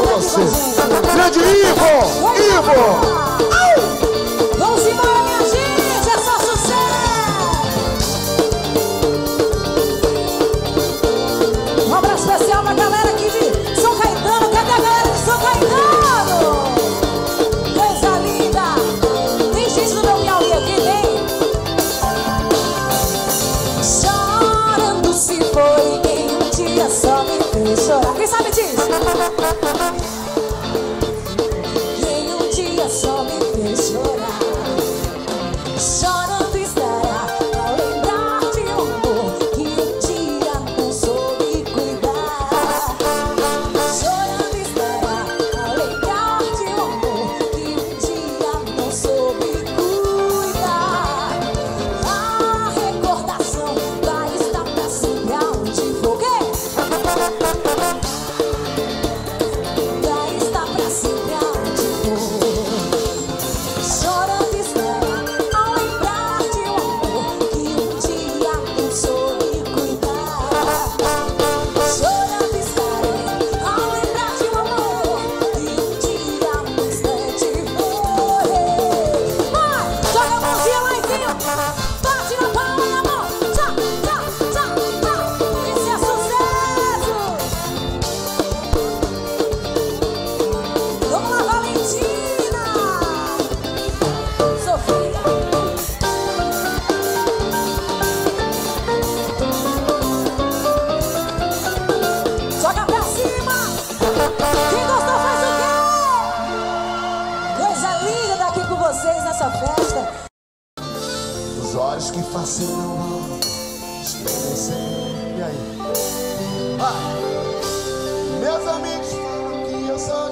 vocês. Grande Ivo, Ivo. Vamos embora, minha gente, é só sucesso. Um abraço especial pra galera aqui de São Caetano. Cadê a galera de São Caetano? Coisa linda. Tem gente do meu Piauí aqui, tem? Chorando se foi em um dia só me fez chorar. Quem sabe disso? Só me fez chorar. Chorando estará ao lembrar de um amor que um dia não soube cuidar. Chorando estará ao lembrar de um amor que um dia não soube cuidar. A recordação vai estar pra sempre aonde for. Vai estar pra sempre aonde for. Os olhos que fascinam não desperecem. E aí? Meus amigos.